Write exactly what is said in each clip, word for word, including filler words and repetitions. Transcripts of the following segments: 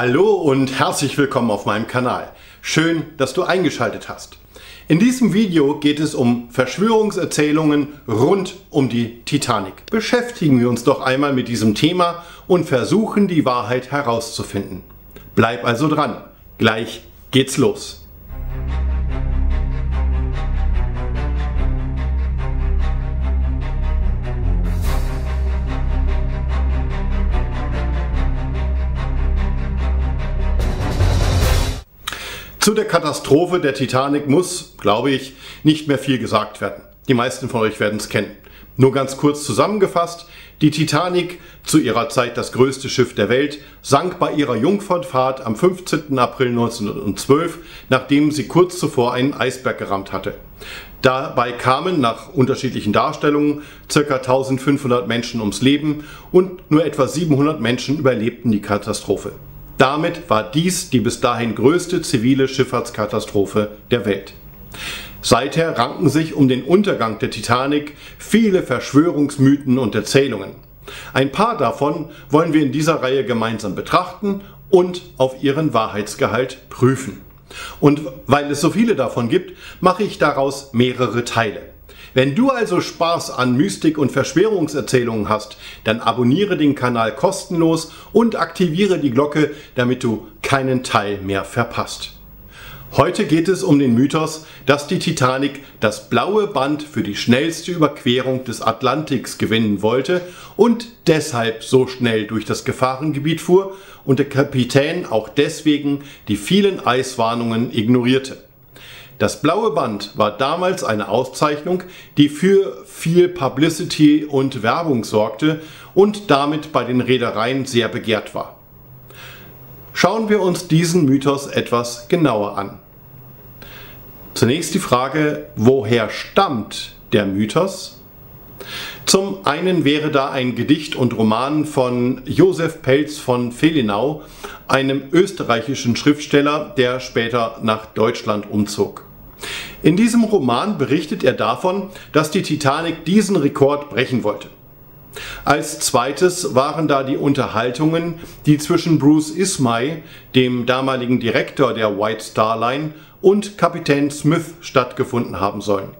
Hallo und herzlich willkommen auf meinem Kanal. Schön, dass du eingeschaltet hast. In diesem Video geht es um Verschwörungserzählungen rund um die Titanic. Beschäftigen wir uns doch einmal mit diesem Thema und versuchen, die Wahrheit herauszufinden. Bleib also dran. Gleich geht's los. Zu der Katastrophe der Titanic muss, glaube ich, nicht mehr viel gesagt werden. Die meisten von euch werden es kennen. Nur ganz kurz zusammengefasst, die Titanic, zu ihrer Zeit das größte Schiff der Welt, sank bei ihrer Jungfernfahrt am fünfzehnten April neunzehnhundertzwölf, nachdem sie kurz zuvor einen Eisberg gerammt hatte. Dabei kamen nach unterschiedlichen Darstellungen ca. eintausendfünfhundert Menschen ums Leben und nur etwa siebenhundert Menschen überlebten die Katastrophe. Damit war dies die bis dahin größte zivile Schifffahrtskatastrophe der Welt. Seither ranken sich um den Untergang der Titanic viele Verschwörungsmythen und Erzählungen. Ein paar davon wollen wir in dieser Reihe gemeinsam betrachten und auf ihren Wahrheitsgehalt prüfen. Und weil es so viele davon gibt, mache ich daraus mehrere Teile. Wenn du also Spaß an Mystik und Verschwörungserzählungen hast, dann abonniere den Kanal kostenlos und aktiviere die Glocke, damit du keinen Teil mehr verpasst. Heute geht es um den Mythos, dass die Titanic das blaue Band für die schnellste Überquerung des Atlantiks gewinnen wollte und deshalb so schnell durch das Gefahrengebiet fuhr und der Kapitän auch deswegen die vielen Eiswarnungen ignorierte. Das blaue Band war damals eine Auszeichnung, die für viel Publicity und Werbung sorgte und damit bei den Reedereien sehr begehrt war. Schauen wir uns diesen Mythos etwas genauer an. Zunächst die Frage, woher stammt der Mythos? Zum einen wäre da ein Gedicht und Roman von Josef Pelz von Felinau, einem österreichischen Schriftsteller, der später nach Deutschland umzog. In diesem Roman berichtet er davon, dass die Titanic diesen Rekord brechen wollte. Als zweites waren da die Unterhaltungen, die zwischen Bruce Ismay, dem damaligen Direktor der White Star Line, und Kapitän Smith stattgefunden haben sollen.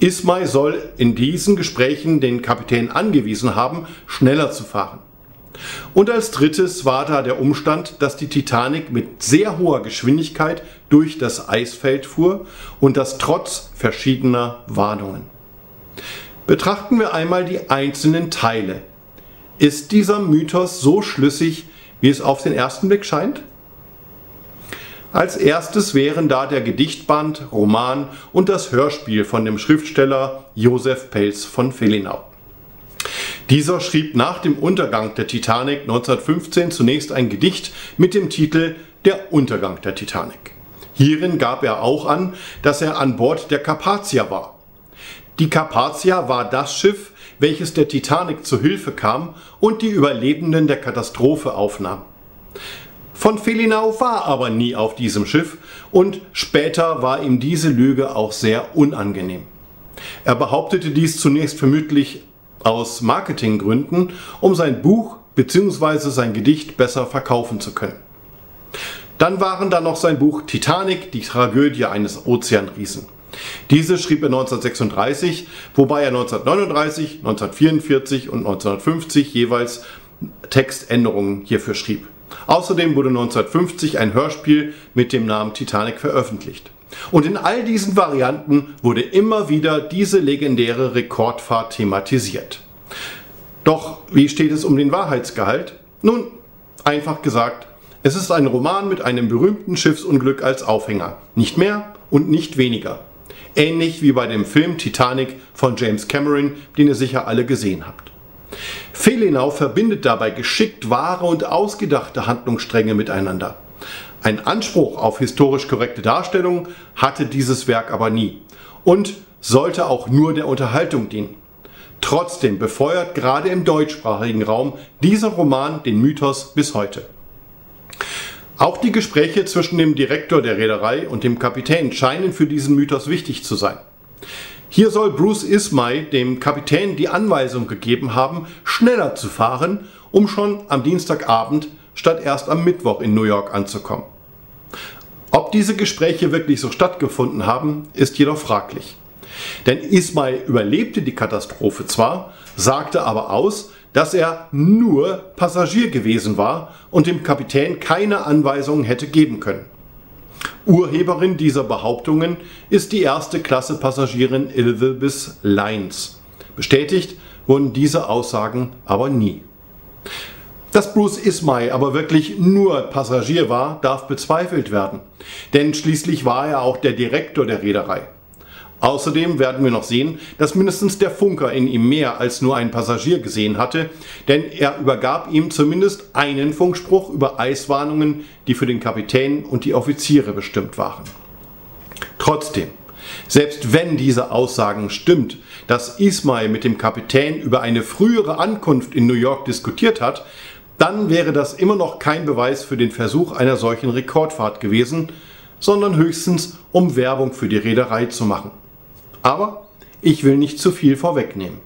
Ismay soll in diesen Gesprächen den Kapitän angewiesen haben, schneller zu fahren. Und als drittes war da der Umstand, dass die Titanic mit sehr hoher Geschwindigkeit durch das Eisfeld fuhr und das trotz verschiedener Warnungen. Betrachten wir einmal die einzelnen Teile. Ist dieser Mythos so schlüssig, wie es auf den ersten Blick scheint? Als erstes wären da der Gedichtband, Roman und das Hörspiel von dem Schriftsteller Josef Pelz von Felinau. Dieser schrieb nach dem Untergang der Titanic neunzehnhundertfünfzehn zunächst ein Gedicht mit dem Titel »Der Untergang der Titanic«. Hierin gab er auch an, dass er an Bord der Carpathia war. Die Carpathia war das Schiff, welches der Titanic zu Hilfe kam und die Überlebenden der Katastrophe aufnahm. Von Felinau war aber nie auf diesem Schiff und später war ihm diese Lüge auch sehr unangenehm. Er behauptete dies zunächst vermutlich aus Marketinggründen, um sein Buch bzw. sein Gedicht besser verkaufen zu können. Dann waren da noch sein Buch Titanic, die Tragödie eines Ozeanriesen. Diese schrieb er neunzehnhundertsechsunddreißig, wobei er neunzehnhundertneununddreißig, neunzehnhundertvierundvierzig und neunzehnhundertfünfzig jeweils Textänderungen hierfür schrieb. Außerdem wurde neunzehnhundertfünfzig ein Hörspiel mit dem Namen Titanic veröffentlicht. Und in all diesen Varianten wurde immer wieder diese legendäre Rekordfahrt thematisiert. Doch wie steht es um den Wahrheitsgehalt? Nun, einfach gesagt, es ist ein Roman mit einem berühmten Schiffsunglück als Aufhänger. Nicht mehr und nicht weniger. Ähnlich wie bei dem Film Titanic von James Cameron, den ihr sicher alle gesehen habt. Felinau verbindet dabei geschickt wahre und ausgedachte Handlungsstränge miteinander. Ein Anspruch auf historisch korrekte Darstellung hatte dieses Werk aber nie und sollte auch nur der Unterhaltung dienen. Trotzdem befeuert gerade im deutschsprachigen Raum dieser Roman den Mythos bis heute. Auch die Gespräche zwischen dem Direktor der Reederei und dem Kapitän scheinen für diesen Mythos wichtig zu sein. Hier soll Bruce Ismay dem Kapitän die Anweisung gegeben haben, schneller zu fahren, um schon am Dienstagabend statt erst am Mittwoch in New York anzukommen. Ob diese Gespräche wirklich so stattgefunden haben, ist jedoch fraglich. Denn Ismay überlebte die Katastrophe zwar, sagte aber aus, dass er nur Passagier gewesen war und dem Kapitän keine Anweisungen hätte geben können. Urheberin dieser Behauptungen ist die erste Klasse Passagierin Ilve bis Lines. Bestätigt wurden diese Aussagen aber nie. Dass Bruce Ismay aber wirklich nur Passagier war, darf bezweifelt werden, denn schließlich war er auch der Direktor der Reederei. Außerdem werden wir noch sehen, dass mindestens der Funker in ihm mehr als nur einen Passagier gesehen hatte, denn er übergab ihm zumindest einen Funkspruch über Eiswarnungen, die für den Kapitän und die Offiziere bestimmt waren. Trotzdem, selbst wenn diese Aussagen stimmt, dass Ismay mit dem Kapitän über eine frühere Ankunft in New York diskutiert hat, dann wäre das immer noch kein Beweis für den Versuch einer solchen Rekordfahrt gewesen, sondern höchstens um Werbung für die Reederei zu machen. Aber ich will nicht zu viel vorwegnehmen.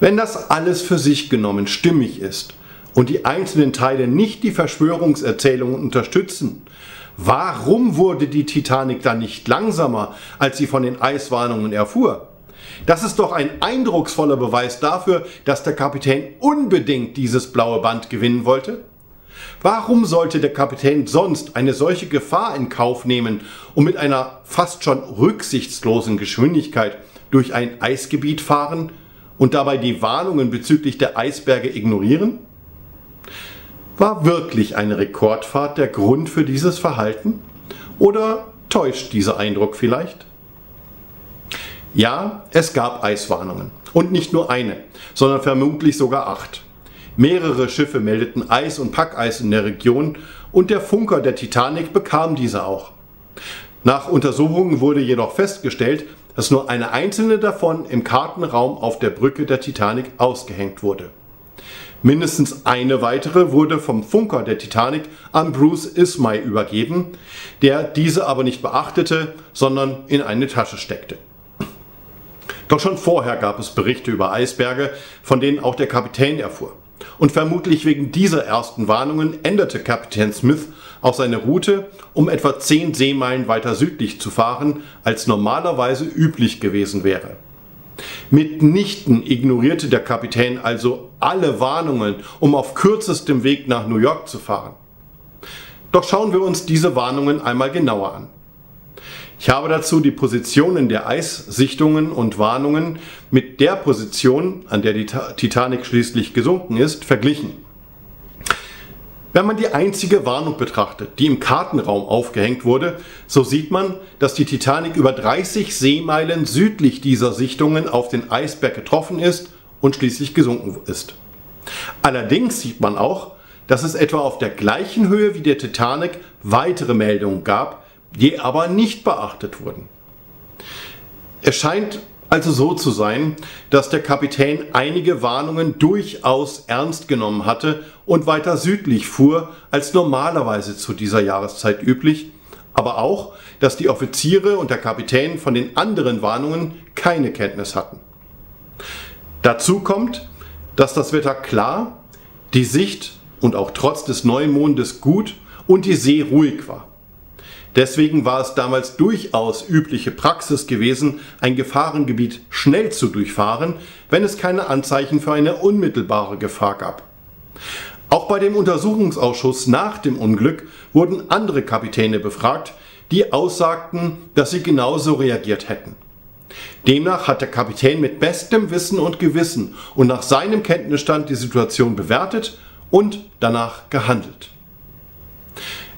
Wenn das alles für sich genommen stimmig ist und die einzelnen Teile nicht die Verschwörungserzählungen unterstützen, warum wurde die Titanic dann nicht langsamer, als sie von den Eiswarnungen erfuhr? Das ist doch ein eindrucksvoller Beweis dafür, dass der Kapitän unbedingt dieses blaue Band gewinnen wollte. Warum sollte der Kapitän sonst eine solche Gefahr in Kauf nehmen und mit einer fast schon rücksichtslosen Geschwindigkeit durch ein Eisgebiet fahren und dabei die Warnungen bezüglich der Eisberge ignorieren? War wirklich eine Rekordfahrt der Grund für dieses Verhalten? Oder täuscht dieser Eindruck vielleicht? Ja, es gab Eiswarnungen. Und nicht nur eine, sondern vermutlich sogar acht. Mehrere Schiffe meldeten Eis und Packeis in der Region und der Funker der Titanic bekam diese auch. Nach Untersuchungen wurde jedoch festgestellt, dass nur eine einzelne davon im Kartenraum auf der Brücke der Titanic ausgehängt wurde. Mindestens eine weitere wurde vom Funker der Titanic an Bruce Ismay übergeben, der diese aber nicht beachtete, sondern in eine Tasche steckte. Doch schon vorher gab es Berichte über Eisberge, von denen auch der Kapitän erfuhr. Und vermutlich wegen dieser ersten Warnungen änderte Kapitän Smith auch seine Route, um etwa zehn Seemeilen weiter südlich zu fahren, als normalerweise üblich gewesen wäre. Mitnichten ignorierte der Kapitän also alle Warnungen, um auf kürzestem Weg nach New York zu fahren. Doch schauen wir uns diese Warnungen einmal genauer an. Ich habe dazu die Positionen der Eissichtungen und Warnungen mit der Position, an der die Titanic schließlich gesunken ist, verglichen. Wenn man die einzige Warnung betrachtet, die im Kartenraum aufgehängt wurde, so sieht man, dass die Titanic über dreißig Seemeilen südlich dieser Sichtungen auf den Eisberg getroffen ist und schließlich gesunken ist. Allerdings sieht man auch, dass es etwa auf der gleichen Höhe wie der Titanic weitere Meldungen gab, die aber nicht beachtet wurden. Es scheint also so zu sein, dass der Kapitän einige Warnungen durchaus ernst genommen hatte und weiter südlich fuhr, als normalerweise zu dieser Jahreszeit üblich, aber auch, dass die Offiziere und der Kapitän von den anderen Warnungen keine Kenntnis hatten. Dazu kommt, dass das Wetter klar, die Sicht und auch trotz des Neumondes gut und die See ruhig war. Deswegen war es damals durchaus übliche Praxis gewesen, ein Gefahrengebiet schnell zu durchfahren, wenn es keine Anzeichen für eine unmittelbare Gefahr gab. Auch bei dem Untersuchungsausschuss nach dem Unglück wurden andere Kapitäne befragt, die aussagten, dass sie genauso reagiert hätten. Demnach hat der Kapitän mit bestem Wissen und Gewissen und nach seinem Kenntnisstand die Situation bewertet und danach gehandelt.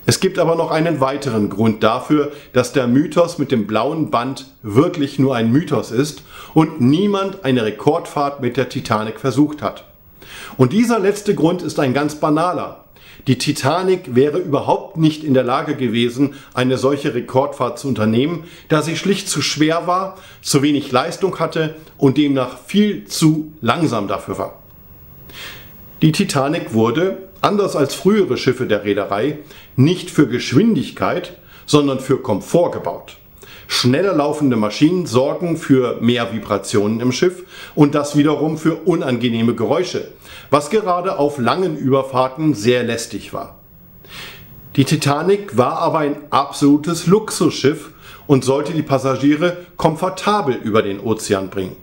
Es gibt aber noch einen weiteren Grund dafür, dass der Mythos mit dem blauen Band wirklich nur ein Mythos ist und niemand eine Rekordfahrt mit der Titanic versucht hat. Und dieser letzte Grund ist ein ganz banaler. Die Titanic wäre überhaupt nicht in der Lage gewesen, eine solche Rekordfahrt zu unternehmen, da sie schlicht zu schwer war, zu wenig Leistung hatte und demnach viel zu langsam dafür war. Die Titanic wurde, anders als frühere Schiffe der Reederei, nicht für Geschwindigkeit, sondern für Komfort gebaut. Schneller laufende Maschinen sorgen für mehr Vibrationen im Schiff und das wiederum für unangenehme Geräusche, was gerade auf langen Überfahrten sehr lästig war. Die Titanic war aber ein absolutes Luxusschiff und sollte die Passagiere komfortabel über den Ozean bringen.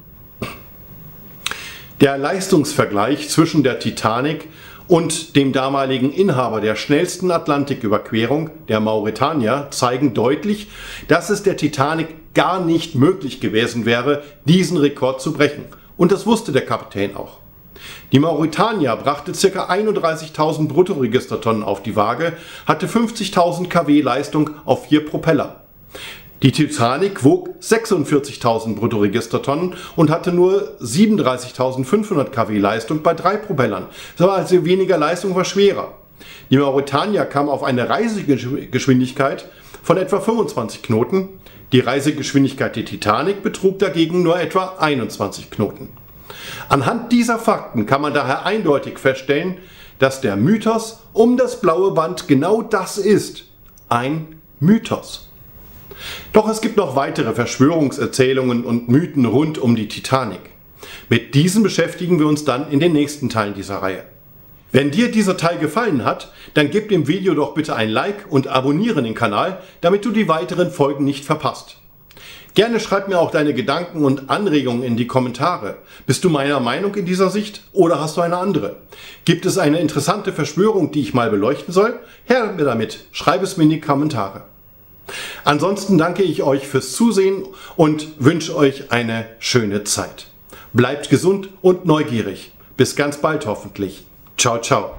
Der Leistungsvergleich zwischen der Titanic und dem damaligen Inhaber der schnellsten Atlantiküberquerung, der Mauretania, zeigen deutlich, dass es der Titanic gar nicht möglich gewesen wäre, diesen Rekord zu brechen. Und das wusste der Kapitän auch. Die Mauretania brachte ca. einunddreißigtausend Bruttoregistertonnen auf die Waage, hatte fünfzigtausend K W Leistung auf vier Propeller. Die Titanic wog sechsundvierzigtausend Bruttoregistertonnen und hatte nur siebenunddreißigtausendfünfhundert K W Leistung bei drei Propellern. Das war also weniger Leistung, war schwerer. Die Mauretania kam auf eine Reisegeschwindigkeit von etwa fünfundzwanzig Knoten. Die Reisegeschwindigkeit der Titanic betrug dagegen nur etwa einundzwanzig Knoten. Anhand dieser Fakten kann man daher eindeutig feststellen, dass der Mythos um das blaue Band genau das ist: ein Mythos. Doch es gibt noch weitere Verschwörungserzählungen und Mythen rund um die Titanic. Mit diesen beschäftigen wir uns dann in den nächsten Teilen dieser Reihe. Wenn dir dieser Teil gefallen hat, dann gib dem Video doch bitte ein Like und abonniere den Kanal, damit du die weiteren Folgen nicht verpasst. Gerne schreib mir auch deine Gedanken und Anregungen in die Kommentare. Bist du meiner Meinung in dieser Sicht oder hast du eine andere? Gibt es eine interessante Verschwörung, die ich mal beleuchten soll? Her mir damit, schreib es mir in die Kommentare. Ansonsten danke ich euch fürs Zusehen und wünsche euch eine schöne Zeit. Bleibt gesund und neugierig. Bis ganz bald hoffentlich. Ciao, ciao.